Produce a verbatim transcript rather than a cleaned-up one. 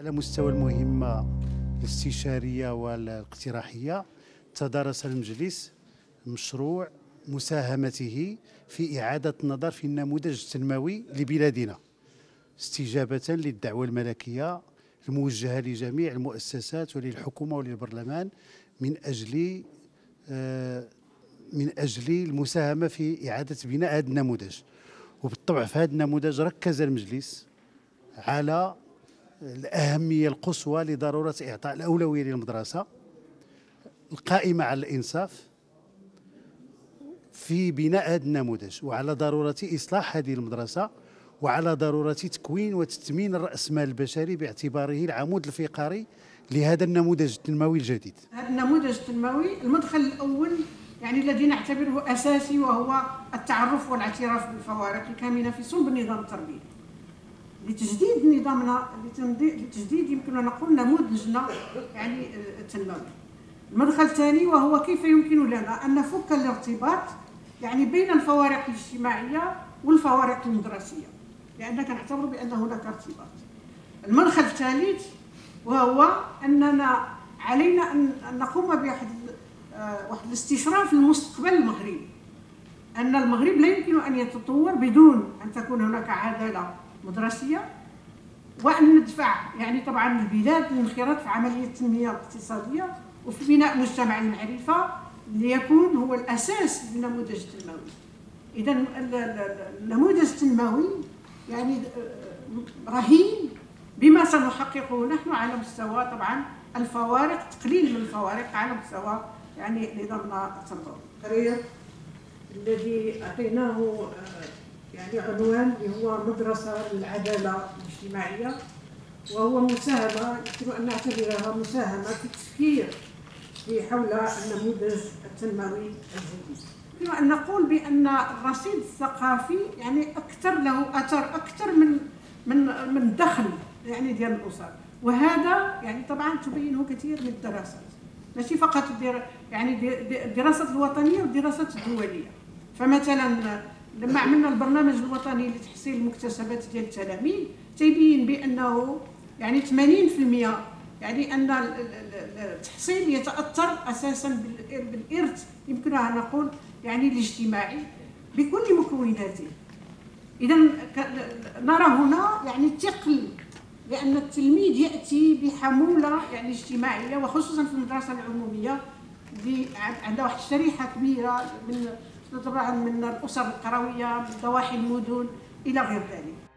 على مستوى المهمة الاستشارية والاقتراحية تدارس المجلس مشروع مساهمته في إعادة النظر في النموذج التنموي لبلادنا استجابة للدعوة الملكية الموجهة لجميع المؤسسات وللحكومة وللبرلمان من أجل من أجل المساهمة في إعادة بناء هذا النموذج. وبالطبع في هذا النموذج ركز المجلس على الأهمية القصوى لضرورة إعطاء الأولوية للمدرسة القائمة على الإنصاف في بناء هذا النموذج، وعلى ضرورة إصلاح هذه المدرسة، وعلى ضرورة تكوين وتثمين الرأسمال البشري باعتباره العمود الفقري لهذا النموذج التنموي الجديد. هذا النموذج التنموي المدخل الأول يعني الذي نعتبره أساسي وهو التعرف والاعتراف بالفوارق الكامنة في صلب نظام التربية. لتجديد نظامنا لتجديد يمكننا نقول نموذجنا يعني التنموي. المدخل الثاني وهو كيف يمكن لنا أن نفك الارتباط يعني بين الفوارق الاجتماعية والفوارق المدرسية، لأننا كنعتبر بأن هناك ارتباط. المدخل الثالث وهو أننا علينا أن نقوم بواحد واحد الاستشراف المستقبل المغربي، أن المغرب لا يمكن أن يتطور بدون أن تكون هناك عدالة مدرسية، وأن ندفع يعني طبعا البلاد للانخراط في عملية التنمية الاقتصادية وفي بناء مجتمع المعرفة ليكون هو الأساس للنموذج التنموي. إذا النموذج التنموي يعني رهين بما سنحققه نحن على مستوى طبعا الفوارق، تقليل من الفوارق على مستوى يعني نظامنا التنموي الذي أعطيناه يعني عنوان اللي هو مدرسة للعدالة الاجتماعية، وهو مساهمة يمكن أن نعتبرها مساهمة في التفكير حول النموذج التنموي الجديد. يمكن أن نقول بأن الرصيد الثقافي يعني أكثر له أثر أكثر من من من الدخل يعني ديال الأسر، وهذا يعني طبعا تبينه كثير من الدراسات، ماشي فقط يعني الدراسات الوطنية والدراسات الدولية. فمثلا لما عملنا البرنامج الوطني لتحصيل المكتسبات ديال التلاميذ تبين بأنه يعني ثمانين بالمئة يعني أن التحصيل يتأثر أساسا بالإرث يمكننا أن نقول يعني الاجتماعي بكل مكوناته. إذا نرى هنا يعني الثقل، لأن التلميذ يأتي بحمولة يعني اجتماعية، وخصوصا في المدرسة العمومية اللي عندها واحد الشريحة كبيرة من طبعا من الأسر القروية من ضواحي المدن إلى غير ذلك.